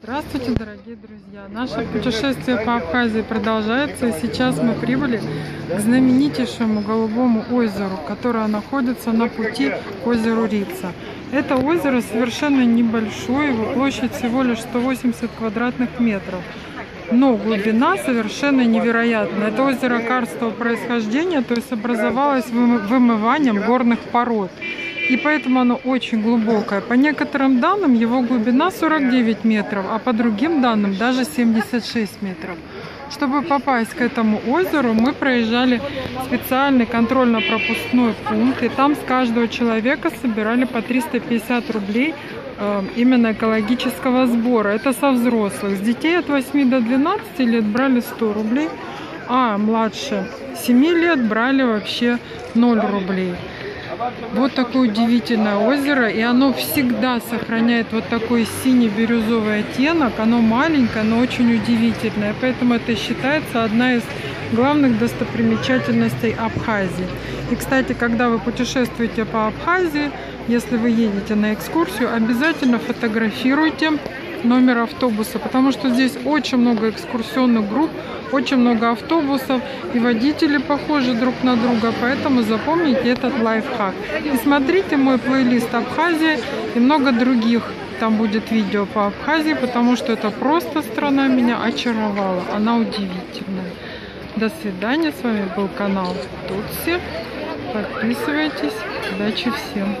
Здравствуйте, дорогие друзья! Наше путешествие по Абхазии продолжается, и сейчас мы прибыли к знаменитейшему Голубому озеру, которое находится на пути к озеру Рица. Это озеро совершенно небольшое, его площадь всего лишь 180 квадратных метров. Но глубина совершенно невероятна. Это озеро карстового происхождения, то есть образовалось вымыванием горных пород. И поэтому оно очень глубокое. По некоторым данным его глубина 49 метров, а по другим данным даже 76 метров. Чтобы попасть к этому озеру, мы проезжали специальный контрольно-пропускной пункт, и там с каждого человека собирали по 350 рублей именно экологического сбора. Это со взрослых. С детей от 8 до 12 лет брали 100 рублей, а младше 7 лет брали вообще 0 рублей. Вот такое удивительное озеро, и оно всегда сохраняет вот такой синий-бирюзовый оттенок. Оно маленькое, но очень удивительное, поэтому это считается одна из главных достопримечательностей Абхазии. И, кстати, когда вы путешествуете по Абхазии, если вы едете на экскурсию, обязательно фотографируйте номер автобуса, потому что здесь очень много экскурсионных групп, очень много автобусов, и водители похожи друг на друга, поэтому запомните этот лайфхак. И смотрите мой плейлист «Абхазия» и много других, там будет видео по Абхазии, потому что это просто страна меня очаровала, она удивительная. До свидания, с вами был канал Тутси, подписывайтесь, удачи всем!